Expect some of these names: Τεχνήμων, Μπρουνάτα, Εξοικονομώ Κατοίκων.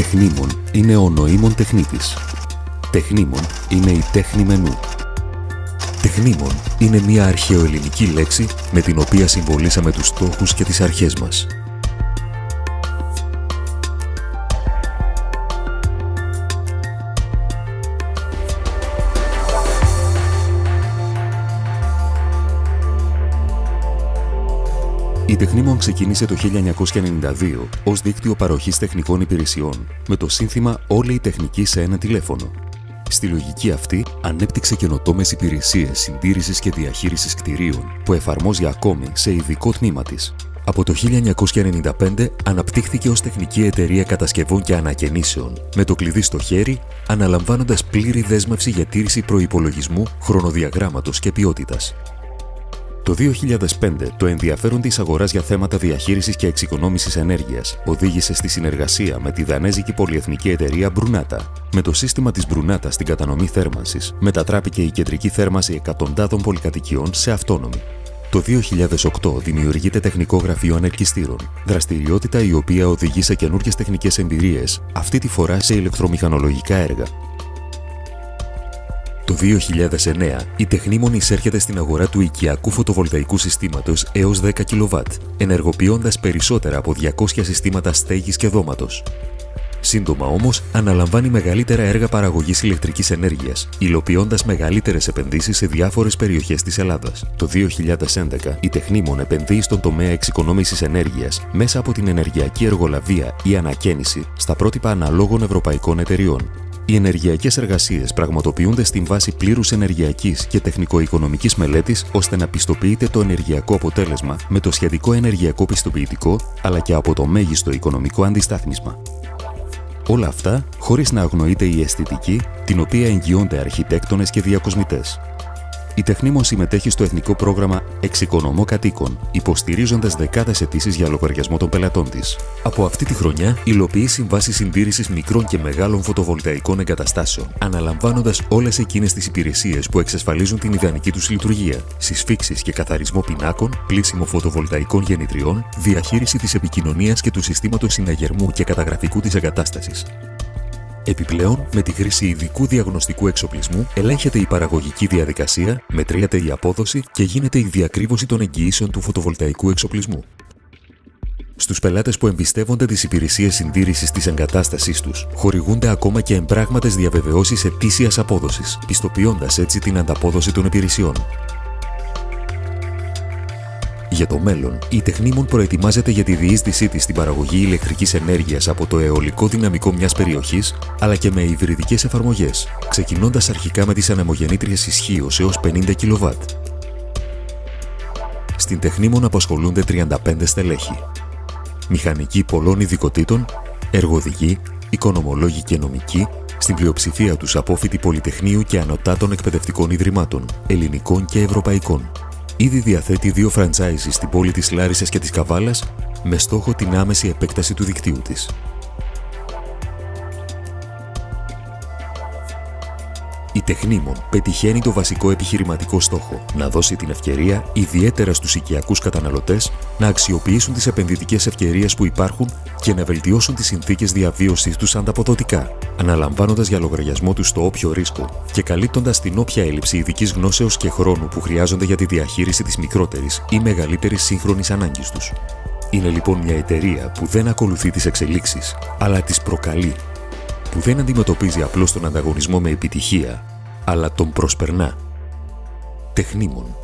Τεχνήμων είναι ο νοήμων τεχνίτης. Τεχνήμων είναι η τέχνη μενού. Τεχνήμων είναι μια αρχαιοελληνική λέξη με την οποία συμβολίσαμε τους στόχους και τις αρχές μας. Η Τεχνήμων ξεκίνησε το 1992 ως δίκτυο παροχής τεχνικών υπηρεσιών με το σύνθημα «Όλη η τεχνική σε ένα τηλέφωνο». Στη λογική αυτή ανέπτυξε καινοτόμες υπηρεσίες συντήρησης και διαχείρισης κτηρίων που εφαρμόζει ακόμη σε ειδικό τμήμα της. Από το 1995 αναπτύχθηκε ως τεχνική εταιρεία κατασκευών και ανακαινήσεων, με το κλειδί στο χέρι, αναλαμβάνοντας πλήρη δέσμευση για τήρηση προϋπολογισμού, χρονοδιαγράμματος και ποιότητας. Το 2005 το ενδιαφέρον της αγοράς για θέματα διαχείρισης και εξοικονόμησης ενέργειας οδήγησε στη συνεργασία με τη δανέζικη πολυεθνική εταιρεία Μπρουνάτα. Με το σύστημα της Μπρουνάτα στην κατανομή θέρμανσης, μετατράπηκε η κεντρική θέρμανση εκατοντάδων πολυκατοικιών σε αυτόνομη. Το 2008 δημιουργείται τεχνικό γραφείο ανελκυστήρων, δραστηριότητα η οποία οδηγεί σε καινούργιες τεχνικές εμπειρίες, αυτή τη φορά σε ηλεκτρομηχανολογικά έργα. Το 2009 η Τεχνήμων εισέρχεται στην αγορά του οικιακού φωτοβολταϊκού συστήματος έως 10 kW, ενεργοποιώντας περισσότερα από 200 συστήματα στέγης και δώματος. Σύντομα όμως αναλαμβάνει μεγαλύτερα έργα παραγωγής ηλεκτρικής ενέργειας, υλοποιώντας μεγαλύτερες επενδύσεις σε διάφορες περιοχές της Ελλάδας. Το 2011 η Τεχνήμων επενδύει στον τομέα εξοικονόμησης ενέργειας μέσα από την ενεργειακή εργολαβία ή ανακαίνιση στα πρότυπα αναλόγων ευρωπαϊκών εταιριών. Οι ενεργειακές εργασίες πραγματοποιούνται στην βάση πλήρους ενεργειακής και τεχνικο-οικονομικής μελέτης ώστε να πιστοποιείται το ενεργειακό αποτέλεσμα με το σχετικό ενεργειακό πιστοποιητικό αλλά και από το μέγιστο οικονομικό αντιστάθμισμα. Όλα αυτά χωρίς να αγνοείται η αισθητική, την οποία εγγυώνται αρχιτέκτονες και διακοσμητές. Η Τεχνήμων συμμετέχει στο εθνικό πρόγραμμα «Εξοικονομώ Κατοίκων», υποστηρίζοντας δεκάδες αιτήσεις για λογαριασμό των πελατών της. Από αυτή τη χρονιά υλοποιεί συμβάσεις συντήρησης μικρών και μεγάλων φωτοβολταϊκών εγκαταστάσεων, αναλαμβάνοντας όλες εκείνες τις υπηρεσίες που εξασφαλίζουν την ιδανική τους λειτουργία, συσφίξεις και καθαρισμό πινάκων, πλύσιμο φωτοβολταϊκών γεννητριών, διαχείριση της επικοινωνίας και του συστήματος συναγερμού και καταγραφικού της εγκατάστασης. Επιπλέον, με τη χρήση ειδικού διαγνωστικού εξοπλισμού, ελέγχεται η παραγωγική διαδικασία, μετριέται η απόδοση και γίνεται η διακρύβωση των εγγυήσεων του φωτοβολταϊκού εξοπλισμού. Στους πελάτες που εμπιστεύονται τις υπηρεσίες συντήρησης της εγκατάστασής τους, χορηγούνται ακόμα και εμπράγματες διαβεβαιώσεις ετήσιας απόδοσης, πιστοποιώντας έτσι την ανταπόδοση των υπηρεσιών. Για το μέλλον, η Τεχνήμων προετοιμάζεται για τη διείσδυσή της στην παραγωγή ηλεκτρικής ενέργειας από το αιωλικό δυναμικό μιας περιοχής, αλλά και με υβριδικές εφαρμογές, ξεκινώντας αρχικά με τις ανεμογεννήτριες ισχύως έως 50 kW. Στην Τεχνήμων απασχολούνται 35 στελέχη. Μηχανικοί πολλών ειδικοτήτων, εργοδικοί, οικονομολόγοι και νομικοί, στην πλειοψηφία τους απόφοιτοι πολυτεχνείου και ανωτάτων εκπαιδευτικών ιδρυμάτων, ελληνικών και ευρωπαϊκών. Ήδη διαθέτει 2 φραντσάιζι στην πόλη της Λάρισσας και της Καβάλας με στόχο την άμεση επέκταση του δικτύου της. Η Τεχνήμων πετυχαίνει το βασικό επιχειρηματικό στόχο, να δώσει την ευκαιρία ιδιαίτερα στους οικιακούς καταναλωτές να αξιοποιήσουν τις επενδυτικές ευκαιρίες που υπάρχουν και να βελτιώσουν τις συνθήκες διαβίωσης τους ανταποδοτικά, αναλαμβάνοντας για λογαριασμό τους το όποιο ρίσκο και καλύπτοντας την όποια έλλειψη ειδικής γνώσεως και χρόνου που χρειάζονται για τη διαχείριση της μικρότερης ή μεγαλύτερης σύγχρονης ανάγκης τους. Είναι λοιπόν μια εταιρεία που δεν ακολουθεί τις εξελίξεις, αλλά τις προκαλεί, που δεν αντιμετωπίζει απλώς τον ανταγωνισμό με επιτυχία, αλλά τον προσπερνά. Τεχνήμων.